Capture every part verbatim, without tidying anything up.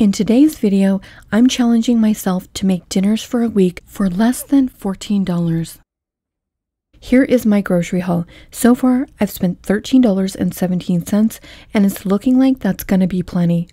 In today's video, I'm challenging myself to make dinners for a week for less than fourteen dollars. Here is my grocery haul. So far, I've spent thirteen dollars and seventeen cents, and it's looking like that's gonna be plenty.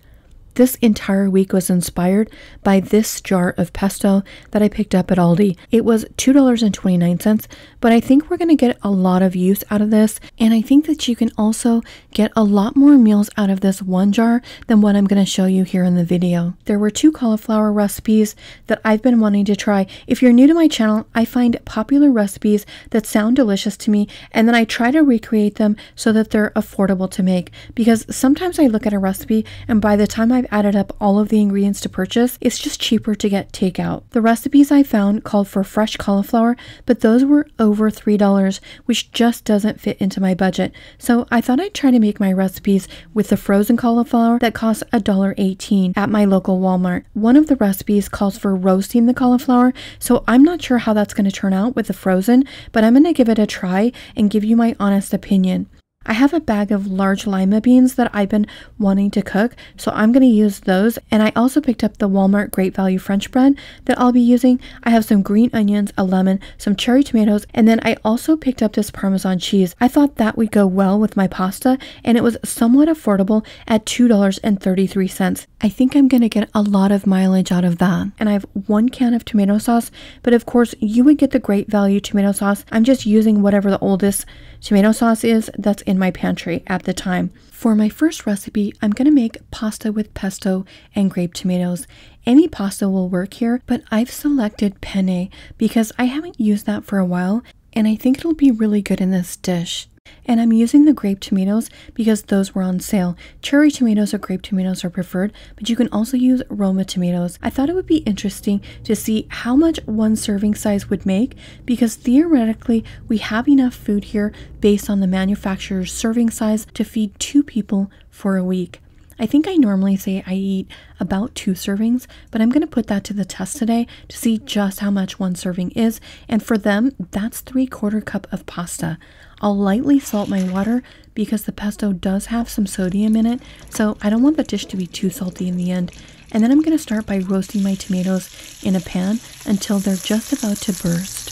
This entire week was inspired by this jar of pesto that I picked up at Aldi. It was two dollars and twenty-nine cents, but I think we're gonna get a lot of use out of this, and I think that you can also get a lot more meals out of this one jar than what I'm gonna show you here in the video. There were two cauliflower recipes that I've been wanting to try. If you're new to my channel, I find popular recipes that sound delicious to me, and then I try to recreate them so that they're affordable to make, because sometimes I look at a recipe and by the time I've added up all of the ingredients to purchase, it's just cheaper to get takeout. The recipes I found called for fresh cauliflower, but those were over three dollars, which just doesn't fit into my budget. So I thought I'd try to make my recipes with the frozen cauliflower that costs a dollar eighteen at my local Walmart. One of the recipes calls for roasting the cauliflower, so I'm not sure how that's going to turn out with the frozen, but I'm going to give it a try and give you my honest opinion. I have a bag of large lima beans that I've been wanting to cook, so I'm going to use those, and I also picked up the Walmart Great Value French bread that I'll be using. I have some green onions, a lemon, some cherry tomatoes, and then I also picked up this Parmesan cheese. I thought that would go well with my pasta, and it was somewhat affordable at two dollars and thirty-three cents. I think I'm going to get a lot of mileage out of that. And I have one can of tomato sauce, but of course you would get the Great Value tomato sauce. I'm just using whatever the oldest tomato sauce is that's in my pantry at the time. For my first recipe, I'm going to make pasta with pesto and grape tomatoes. Any pasta will work here, but I've selected penne because I haven't used that for a while, and I think it'll be really good in this dish. And I'm using the grape tomatoes because those were on sale. Cherry tomatoes or grape tomatoes are preferred, but you can also use Roma tomatoes. I thought it would be interesting to see how much one serving size would make, because theoretically we have enough food here based on the manufacturer's serving size to feed two people for a week. I think I normally say I eat about two servings, but I'm going to put that to the test today to see just how much one serving is, and for them, that's three quarter cup of pasta. I'll lightly salt my water because the pesto does have some sodium in it, so I don't want the dish to be too salty in the end. And then I'm going to start by roasting my tomatoes in a pan until they're just about to burst.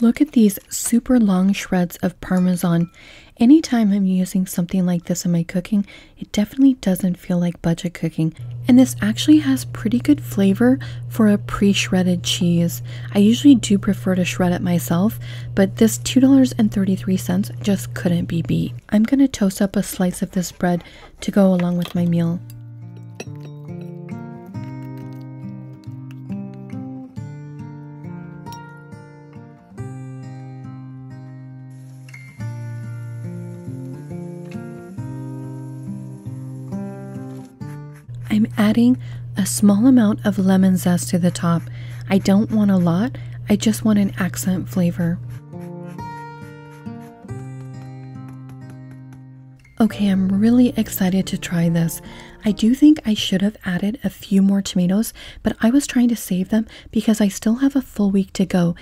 Look at these super long shreds of Parmesan. Anytime I'm using something like this in my cooking, it definitely doesn't feel like budget cooking. And this actually has pretty good flavor for a pre-shredded cheese. I usually do prefer to shred it myself, but this two dollars and thirty-three cents just couldn't be beat. I'm going to toast up a slice of this bread to go along with my meal. I'm adding a small amount of lemon zest to the top. I don't want a lot, I just want an accent flavor. Okay, I'm really excited to try this. I do think I should have added a few more tomatoes, but I was trying to save them because I still have a full week to go.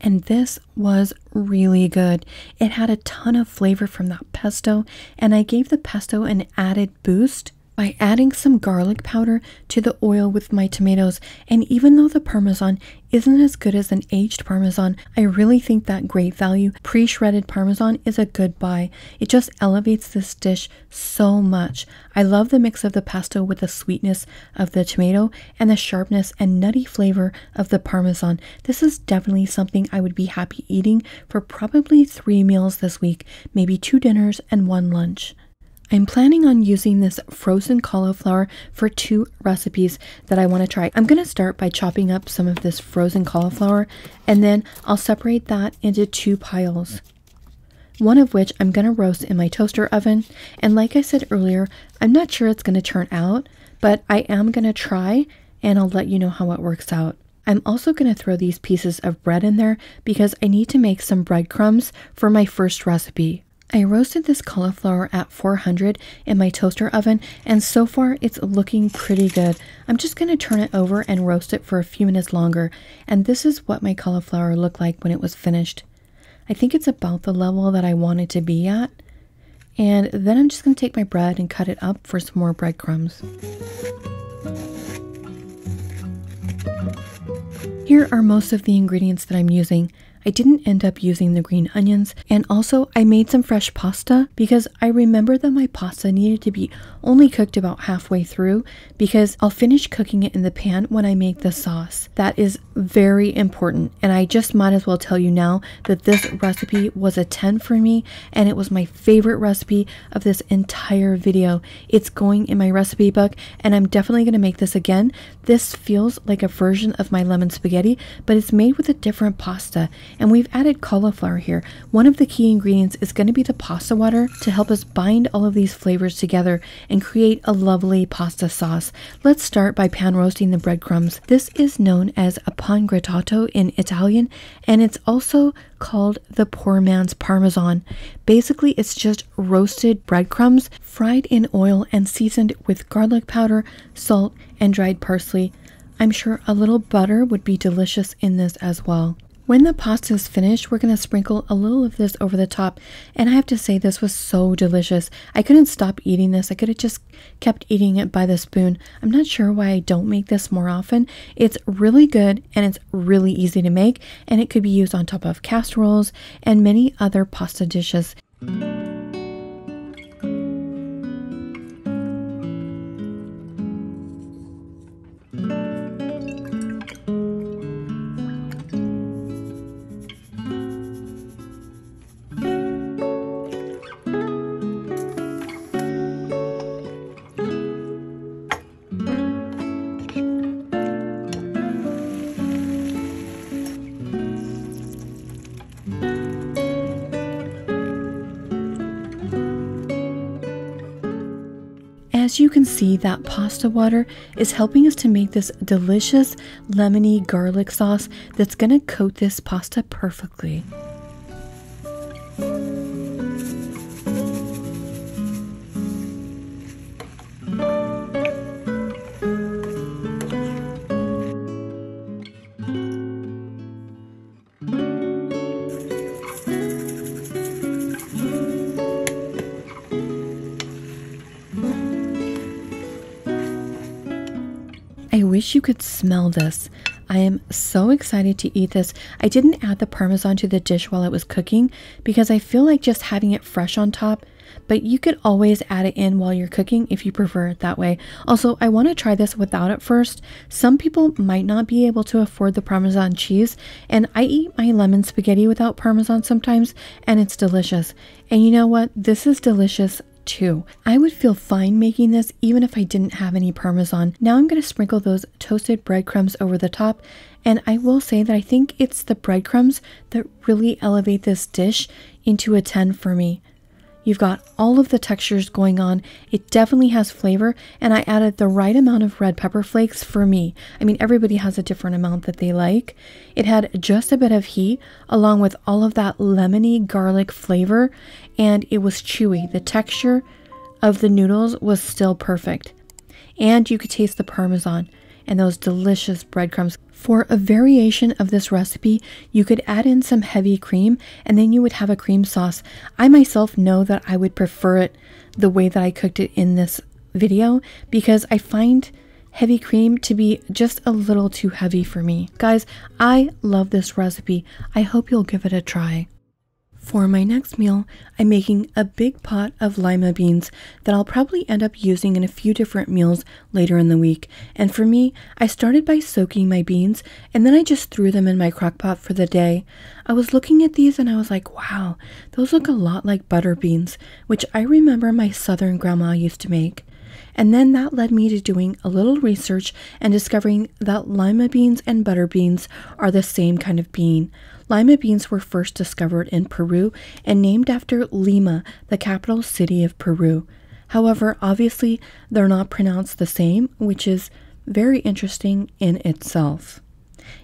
and this was really good. It had a ton of flavor from that pesto, and I gave the pesto an added boost by adding some garlic powder to the oil with my tomatoes. And even though the Parmesan isn't as good as an aged Parmesan, I really think that Great Value pre-shredded Parmesan is a good buy. It just elevates this dish so much. I love the mix of the pesto with the sweetness of the tomato and the sharpness and nutty flavor of the Parmesan. This is definitely something I would be happy eating for probably three meals this week, maybe two dinners and one lunch. I'm planning on using this frozen cauliflower for two recipes that I want to try. I'm going to start by chopping up some of this frozen cauliflower, and then I'll separate that into two piles, one of which I'm going to roast in my toaster oven. And like I said earlier, I'm not sure it's going to turn out, but I am going to try and I'll let you know how it works out. I'm also going to throw these pieces of bread in there because I need to make some breadcrumbs for my first recipe. I roasted this cauliflower at four hundred in my toaster oven, and so far it's looking pretty good. I'm just going to turn it over and roast it for a few minutes longer, and this is what my cauliflower looked like when it was finished. I think it's about the level that I want it to be at, and then I'm just going to take my bread and cut it up for some more breadcrumbs. Here are most of the ingredients that I'm using. I didn't end up using the green onions, and also I made some fresh pasta because I remember that my pasta needed to be only cooked about halfway through, because I'll finish cooking it in the pan when I make the sauce. That is very important, and I just might as well tell you now that this recipe was a ten for me, and it was my favorite recipe of this entire video. It's going in my recipe book, and I'm definitely going to make this again. This feels like a version of my lemon spaghetti, but it's made with a different pasta. And we've added cauliflower here. One of the key ingredients is going to be the pasta water to help us bind all of these flavors together and create a lovely pasta sauce. Let's start by pan roasting the breadcrumbs. This is known as a pangrattato in Italian, and it's also called the poor man's Parmesan. Basically, it's just roasted breadcrumbs fried in oil and seasoned with garlic powder, salt, and dried parsley. I'm sure a little butter would be delicious in this as well. When the pasta is finished, we're going to sprinkle a little of this over the top, and I have to say this was so delicious. I couldn't stop eating this. I could have just kept eating it by the spoon. I'm not sure why I don't make this more often. It's really good, and it's really easy to make, and it could be used on top of casseroles and many other pasta dishes. As you can see, that pasta water is helping us to make this delicious lemony garlic sauce that's going to coat this pasta perfectly. I wish you could smell this. I am so excited to eat this. I didn't add the Parmesan to the dish while it was cooking because I feel like just having it fresh on top, but you could always add it in while you're cooking if you prefer it that way. Also, I want to try this without it first. Some people might not be able to afford the Parmesan cheese, and I eat my lemon spaghetti without Parmesan sometimes, and it's delicious. And you know what? This is delicious too. I would feel fine making this even if I didn't have any Parmesan. Now I'm going to sprinkle those toasted breadcrumbs over the top, and I will say that I think it's the breadcrumbs that really elevate this dish into a ten for me. You've got all of the textures going on. It definitely has flavor, and I added the right amount of red pepper flakes for me. I mean, everybody has a different amount that they like. It had just a bit of heat along with all of that lemony garlic flavor, and it was chewy. The texture of the noodles was still perfect, and you could taste the Parmesan. and those delicious breadcrumbs. For a variation of this recipe, you could add in some heavy cream and then you would have a cream sauce. I myself know that I would prefer it the way that I cooked it in this video because I find heavy cream to be just a little too heavy for me. Guys, I love this recipe. I hope you'll give it a try. For my next meal, I'm making a big pot of lima beans that I'll probably end up using in a few different meals later in the week. And for me, I started by soaking my beans and then I just threw them in my crock pot for the day. I was looking at these and I was like, wow, those look a lot like butter beans, which I remember my southern grandma used to make. And then that led me to doing a little research and discovering that lima beans and butter beans are the same kind of bean. Lima beans were first discovered in Peru and named after Lima, the capital city of Peru. However, obviously, they're not pronounced the same, which is very interesting in itself.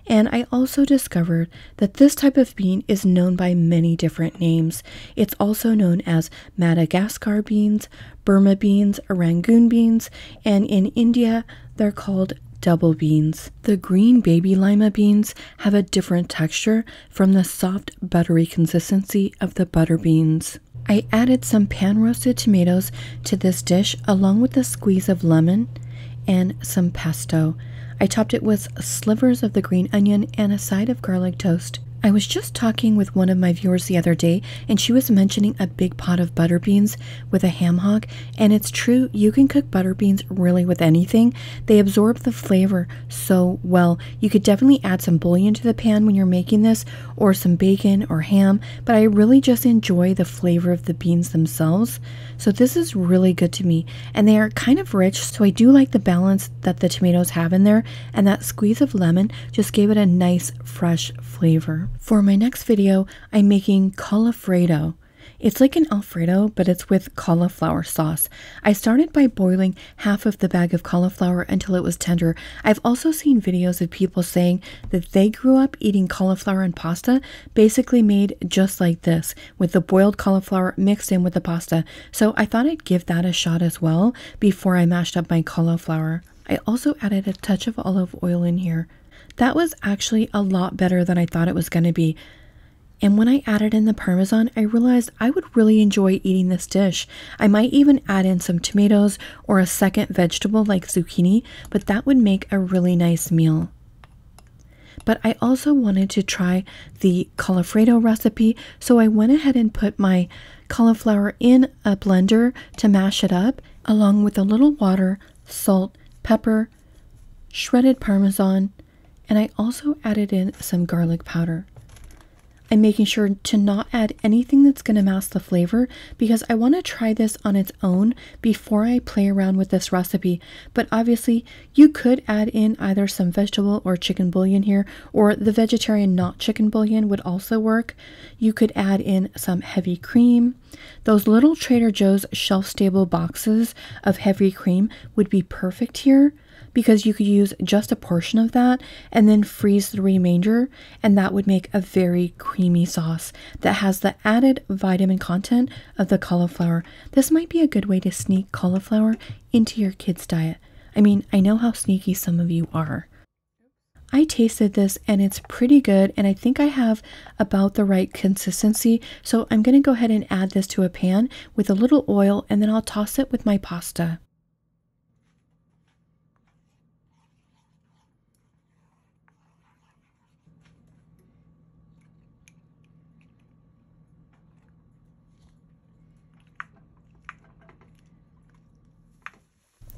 And I also discovered that this type of bean is known by many different names. It's also known as Madagascar beans, Burma beans, Rangoon beans, and in India, they're called double beans. The green baby lima beans have a different texture from the soft, buttery consistency of the butter beans. I added some pan-roasted tomatoes to this dish along with a squeeze of lemon and some pesto. I topped it with slivers of the green onion and a side of garlic toast. I was just talking with one of my viewers the other day and she was mentioning a big pot of butter beans with a ham hock, and it's true, you can cook butter beans really with anything. They absorb the flavor so well. You could definitely add some bouillon to the pan when you're making this, or some bacon or ham, but I really just enjoy the flavor of the beans themselves. So this is really good to me, and they are kind of rich, so I do like the balance that the tomatoes have in there, and that squeeze of lemon just gave it a nice fresh flavor. For my next video, I'm making caulifredo. It's like an Alfredo, but it's with cauliflower sauce. I started by boiling half of the bag of cauliflower until it was tender. I've also seen videos of people saying that they grew up eating cauliflower and pasta, basically made just like this, with the boiled cauliflower mixed in with the pasta. So I thought I'd give that a shot as well before I mashed up my cauliflower. I also added a touch of olive oil in here. That was actually a lot better than I thought it was going to be. And when I added in the Parmesan, I realized I would really enjoy eating this dish. I might even add in some tomatoes or a second vegetable like zucchini, but that would make a really nice meal. But I also wanted to try the caulifredo recipe, so I went ahead and put my cauliflower in a blender to mash it up, along with a little water, salt, pepper, shredded Parmesan, and I also added in some garlic powder. I'm making sure to not add anything that's going to mask the flavor because I want to try this on its own before I play around with this recipe. But obviously, you could add in either some vegetable or chicken bouillon here, or the vegetarian not chicken bouillon would also work. You could add in some heavy cream. Those little Trader Joe's shelf-stable boxes of heavy cream would be perfect here, because you could use just a portion of that and then freeze the remainder, and that would make a very creamy sauce that has the added vitamin content of the cauliflower. This might be a good way to sneak cauliflower into your kids' diet. I mean, I know how sneaky some of you are. I tasted this and it's pretty good, and I think I have about the right consistency, so I'm going to go ahead and add this to a pan with a little oil, and then I'll toss it with my pasta.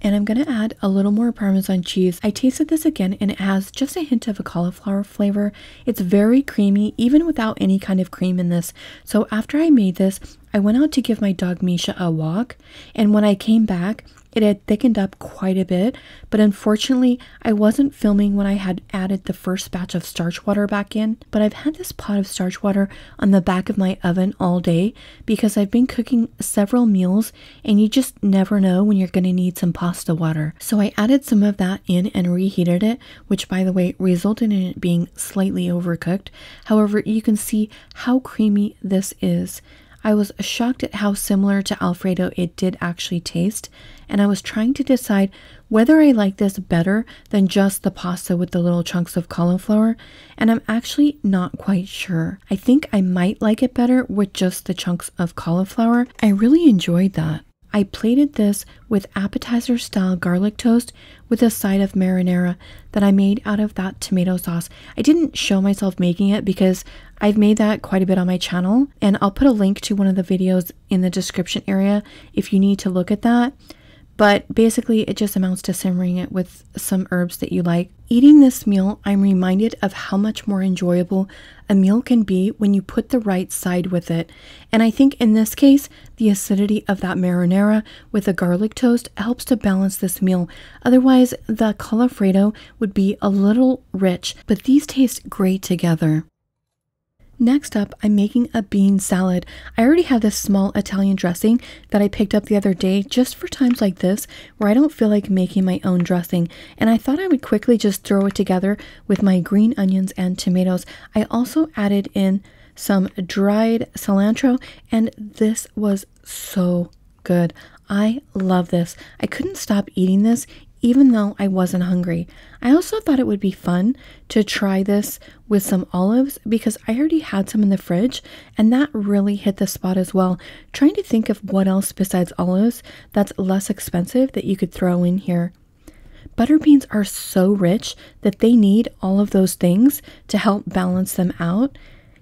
And I'm going to add a little more Parmesan cheese. I tasted this again and it has just a hint of a cauliflower flavor. It's very creamy, even without any kind of cream in this. So after I made this, I went out to give my dog Misha a walk. And when I came back, it had thickened up quite a bit. But unfortunately, I wasn't filming when I had added the first batch of starch water back in. But I've had this pot of starch water on the back of my oven all day because I've been cooking several meals and you just never know when you're going to need some pasta water. So I added some of that in and reheated it, which by the way resulted in it being slightly overcooked. However, you can see how creamy this is. I was shocked at how similar to Alfredo it did actually taste, and I was trying to decide whether I like this better than just the pasta with the little chunks of cauliflower, and I'm actually not quite sure. I think I might like it better with just the chunks of cauliflower. I really enjoyed that. I plated this with appetizer-style garlic toast with a side of marinara that I made out of that tomato sauce. I didn't show myself making it because I've made that quite a bit on my channel, and I'll put a link to one of the videos in the description area if you need to look at that. But basically, it just amounts to simmering it with some herbs that you like. Eating this meal, I'm reminded of how much more enjoyable a meal can be when you put the right side with it. And I think in this case, the acidity of that marinara with the garlic toast helps to balance this meal. Otherwise, the caulifredo would be a little rich, but these taste great together. Next up, I'm making a bean salad. I already have this small Italian dressing that I picked up the other day just for times like this where I don't feel like making my own dressing, and I thought I would quickly just throw it together with my green onions and tomatoes. I also added in some dried cilantro, and this was so good. I love this. I couldn't stop eating this even though I wasn't hungry. I also thought it would be fun to try this with some olives because I already had some in the fridge, and that really hit the spot as well. Trying to think of what else besides olives that's less expensive that you could throw in here. Butter beans are so rich that they need all of those things to help balance them out.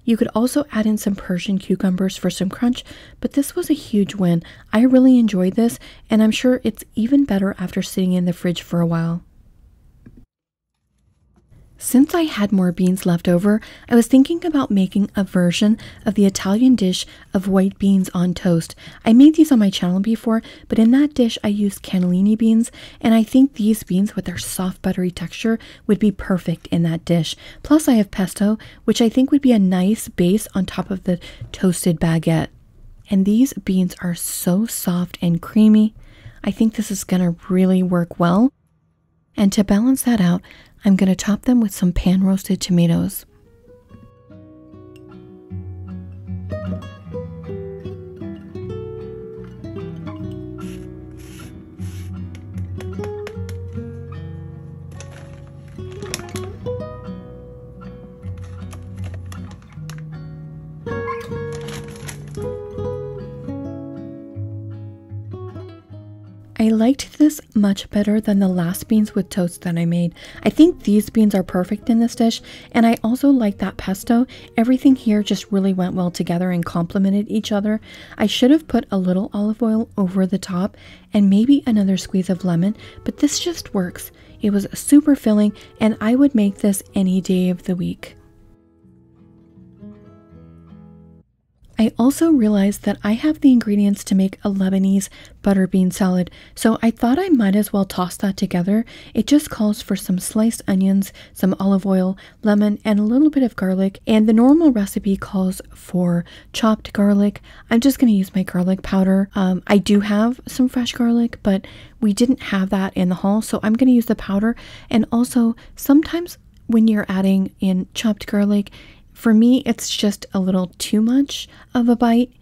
You could also add in some Persian cucumbers for some crunch, but this was a huge win. I really enjoyed this, and I'm sure it's even better after sitting in the fridge for a while. Since I had more beans left over, I was thinking about making a version of the Italian dish of white beans on toast. I made these on my channel before, but in that dish I used cannellini beans, and I think these beans with their soft buttery texture would be perfect in that dish. Plus I have pesto, which I think would be a nice base on top of the toasted baguette. And these beans are so soft and creamy. I think this is gonna really work well. And to balance that out, I'm going to top them with some pan-roasted tomatoes. I liked this much better than the last beans with toast that I made. I think these beans are perfect in this dish, and I also like that pesto. Everything here just really went well together and complemented each other. I should have put a little olive oil over the top and maybe another squeeze of lemon, but this just works. It was super filling, and I would make this any day of the week. I also realized that I have the ingredients to make a Lebanese butter bean salad, so I thought I might as well toss that together. It just calls for some sliced onions, some olive oil, lemon, and a little bit of garlic, and the normal recipe calls for chopped garlic. I'm just going to use my garlic powder. Um, I do have some fresh garlic, but we didn't have that in the haul, so I'm going to use the powder. And also, sometimes when you're adding in chopped garlic, for me, it's just a little too much of a bite,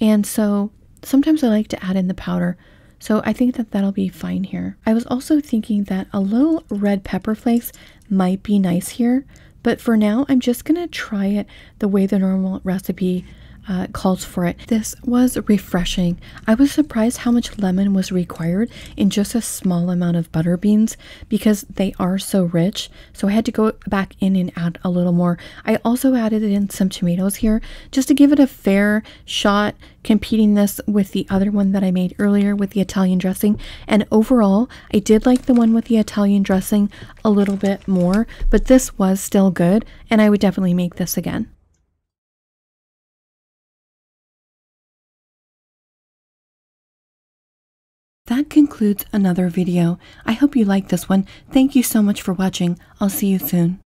and so sometimes I like to add in the powder, so I think that that'll be fine here. I was also thinking that a little red pepper flakes might be nice here, but for now, I'm just gonna try it the way the normal recipe Uh, calls for it. This was refreshing. I was surprised how much lemon was required in just a small amount of butter beans because they are so rich, so I had to go back in and add a little more. I also added in some tomatoes here just to give it a fair shot, competing this with the other one that I made earlier with the Italian dressing. And overall, I did like the one with the Italian dressing a little bit more, but this was still good, and I would definitely make this again. That concludes another video. I hope you liked this one. Thank you so much for watching. I'll see you soon.